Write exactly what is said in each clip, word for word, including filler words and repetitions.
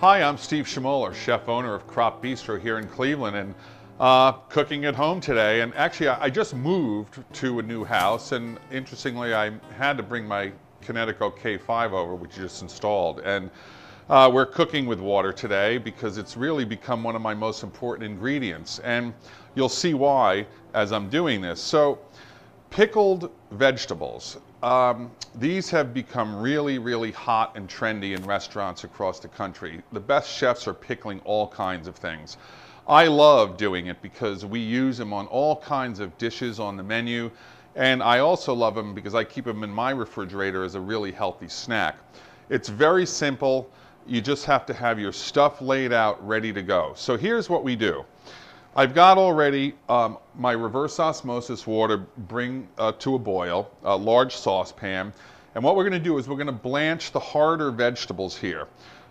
Hi, I'm Steve Schimoler, chef owner of Crop Bistro here in Cleveland, and uh, cooking at home today. And actually, I, I just moved to a new house, and interestingly, I had to bring my Kinetico K five over, which I just installed. And uh, we're cooking with water today because it's really become one of my most important ingredients. And you'll see why as I'm doing this. So, pickled vegetables. Um, these have become really, really hot and trendy in restaurants across the country. The best chefs are pickling all kinds of things. I love doing it because we use them on all kinds of dishes on the menu, and I also love them because I keep them in my refrigerator as a really healthy snack. It's very simple. You just have to have your stuff laid out ready to go. So here's what we do. I've got already um, my reverse osmosis water bring uh, to a boil, a large saucepan, and what we're going to do is we're going to blanch the harder vegetables here.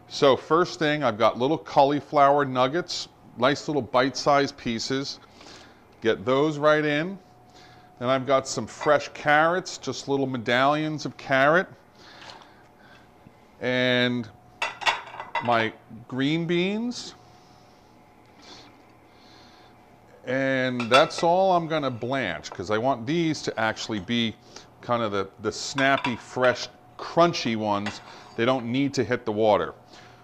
So first thing, I've got little cauliflower nuggets, nice little bite-sized pieces. Get those right in. Then I've got some fresh carrots, just little medallions of carrot, and my green beans. And that's all I'm going to blanch, because I want these to actually be kind of the, the snappy, fresh, crunchy ones. They don't need to hit the water.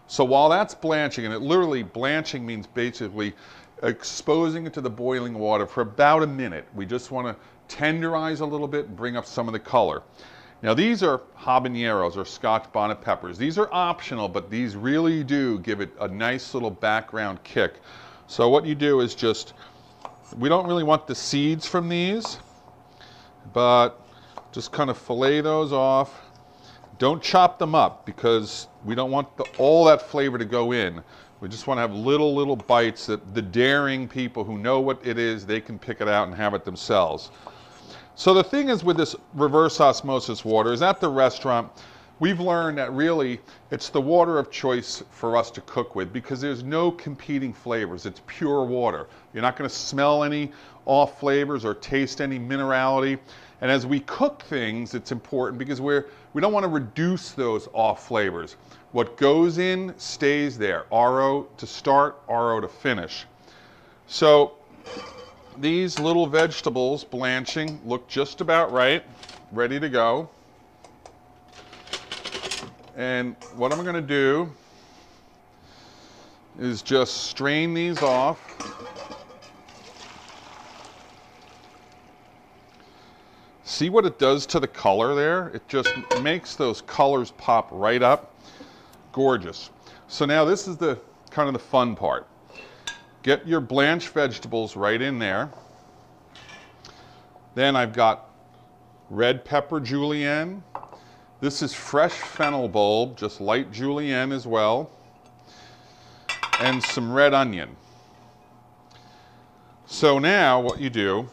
So while that's blanching, and it literally blanching means basically exposing it to the boiling water for about a minute. We just want to tenderize a little bit, bring up some of the color. Now these are habaneros, or Scotch bonnet peppers. These are optional, but these really do give it a nice little background kick. So what you do is just... we don't really want the seeds from these, but just kind of fillet those off. Don't chop them up because we don't want the, all that flavor to go in. We just want to have little, little bites that the daring people who know what it is, they can pick it out and have it themselves. So the thing is with this reverse osmosis water is at the restaurant, we've learned that really it's the water of choice for us to cook with because there's no competing flavors. It's pure water. You're not going to smell any off flavors or taste any minerality. And as we cook things, it's important because we're, we don't want to reduce those off flavors. What goes in stays there. R O to start, R O to finish. So these little vegetables blanching look just about right, ready to go. And what I'm going to do is just strain these off. See what it does to the color there? It just makes those colors pop right up. Gorgeous. So now this is the kind of the fun part. Get your blanched vegetables right in there. Then I've got red pepper julienne. This is fresh fennel bulb, just light julienne as well, and some red onion. So now what you do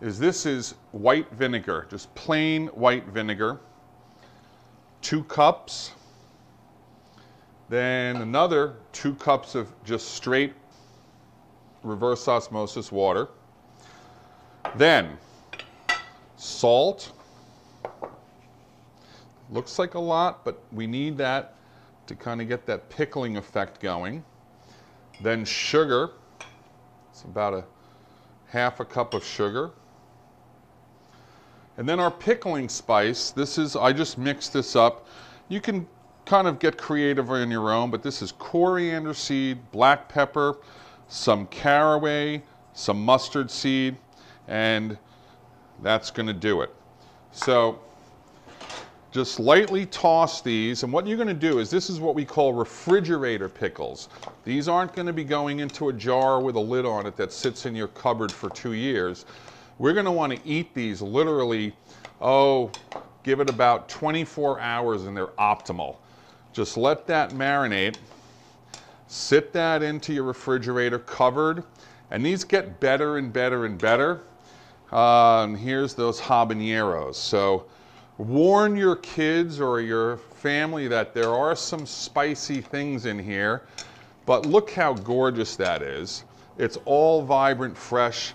is this is white vinegar, just plain white vinegar, two cups, then another two cups of just straight reverse osmosis water, then salt. Looks like a lot, but we need that to kind of get that pickling effect going. Then sugar. It's about a half a cup of sugar. And then our pickling spice. This is, I just mixed this up. You can kind of get creative on your own, but this is coriander seed, black pepper, some caraway, some mustard seed, and that's going to do it. So just lightly toss these, and what you're going to do is this is what we call refrigerator pickles. These aren't going to be going into a jar with a lid on it that sits in your cupboard for two years. We're going to want to eat these literally, oh, give it about twenty-four hours and they're optimal. Just let that marinate, sit that into your refrigerator covered, and these get better and better and better. Uh, and here's those habaneros. So warn your kids or your family that there are some spicy things in here, but look how gorgeous that is. It's all vibrant, fresh,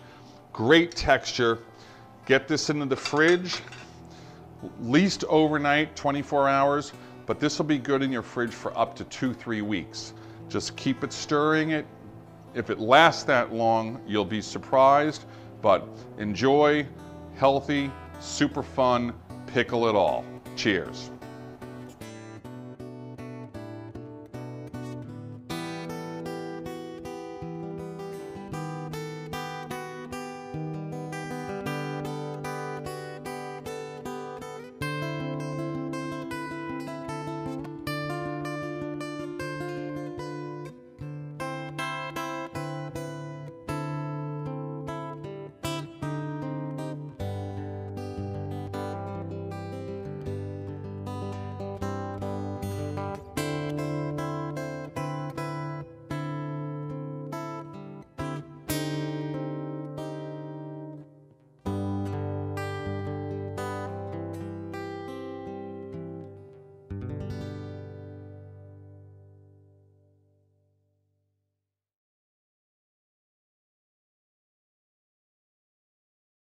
great texture. Get this into the fridge, least overnight, twenty-four hours, but this will be good in your fridge for up to two, three weeks. Just keep it stirring it. If it lasts that long, you'll be surprised, but enjoy healthy, super fun, pickle it all. Cheers.